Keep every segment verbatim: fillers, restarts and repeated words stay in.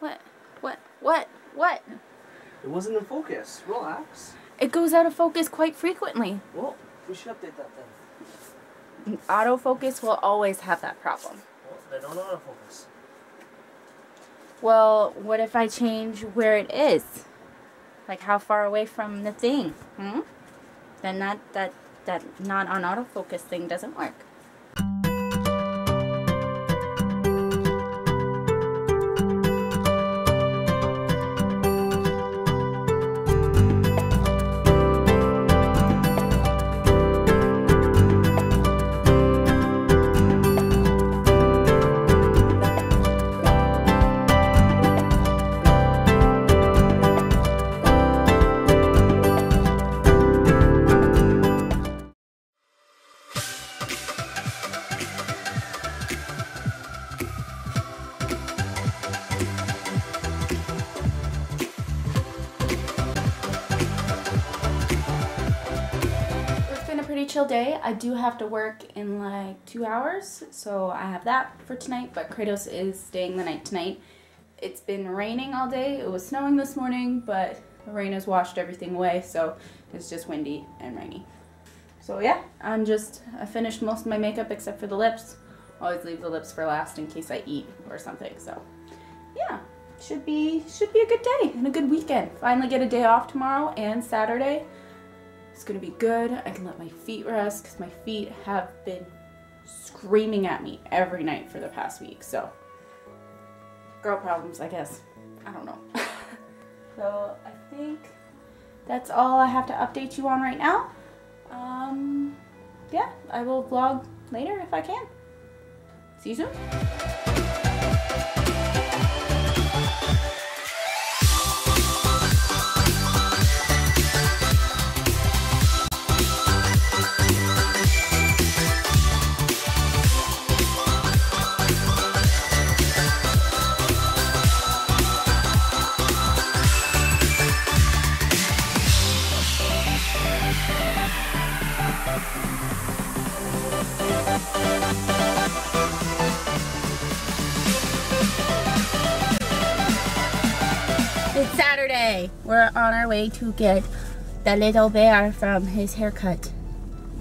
What? What? What? What? It wasn't in focus. Relax. It goes out of focus quite frequently. Well, we should update that then. Autofocus will always have that problem. Well, they don't autofocus. Well, what if I change where it is? Like how far away from the thing? Hmm? Then that, that, that not on autofocus thing doesn't work. Chill day. I do have to work in like two hours, so I have that for tonight, but Kratos is staying the night tonight. It's been raining all day. It was snowing this morning, but the rain has washed everything away, so it's just windy and rainy. So yeah, I'm just, I finished most of my makeup except for the lips. I always leave the lips for last in case I eat or something, so yeah. Should be, should be a good day and a good weekend. Finally get a day off tomorrow and Saturday. It's gonna be good. I can let my feet rest because my feet have been screaming at me every night for the past week. So, girl problems, I guess. I don't know. So, I think that's all I have to update you on right now. Um, yeah, I will vlog later if I can. See you soon. It's Saturday. We're on our way to get the little bear from his haircut.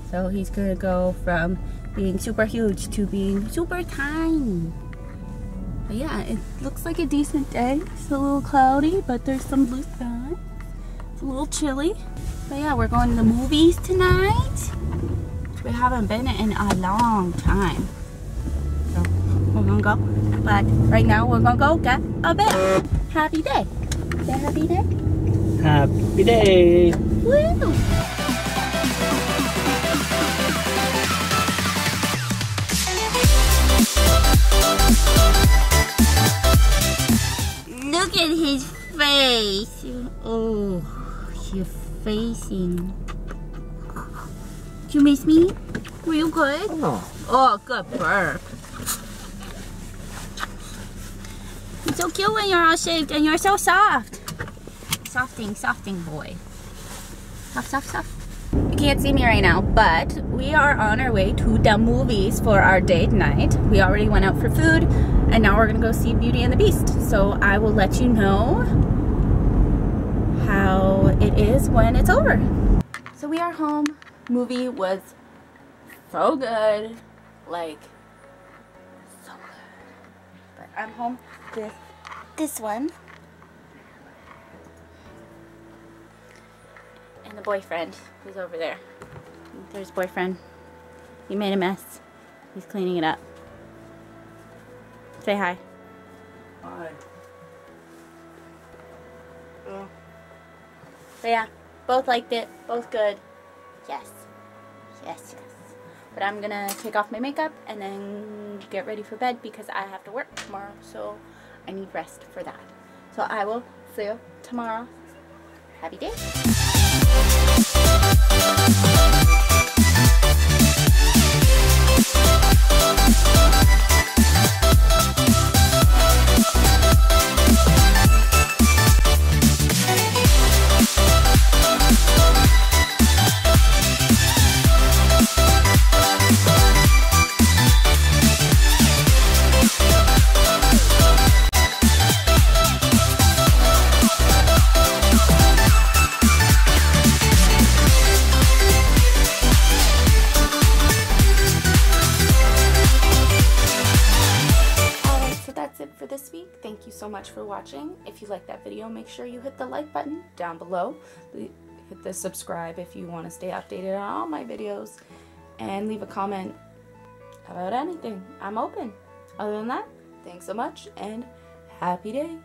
So he's gonna go from being super huge to being super tiny. But yeah, it looks like a decent day. It's a little cloudy, but there's some blue sky. It's a little chilly. But yeah, we're going to the movies tonight. Which we haven't been in a long time. So we're gonna go. But right now we're gonna go get a bear. Happy day. Happy day? Happy day! Woo! Look at his face! Oh, you're facing. Did you miss me? Were you good? Oh, oh good burp. It's so cute when you're all shaved and you're so soft. Softing, softing boy. Soft, soft, soft. You can't see me right now, but we are on our way to the movies for our date night. We already went out for food, and now we're gonna go see Beauty and the Beast. So I will let you know how it is when it's over. So we are home. Movie was so good. Like, so good. But I'm home. This, this one and the boyfriend who's over there. There's boyfriend. He made a mess. He's cleaning it up. Say hi. Hi. Mm. So yeah, both liked it. Both good. Yes. Yes, yes. But I'm gonna take off my makeup and then get ready for bed because I have to work tomorrow. So I need rest for that. So I will see you tomorrow. Happy day. week. Thank you so much for watching. If you liked that video, make sure you hit the like button down below. Hit the subscribe if you want to stay updated on all my videos. And leave a comment about anything. I'm open. Other than that, thanks so much and happy day.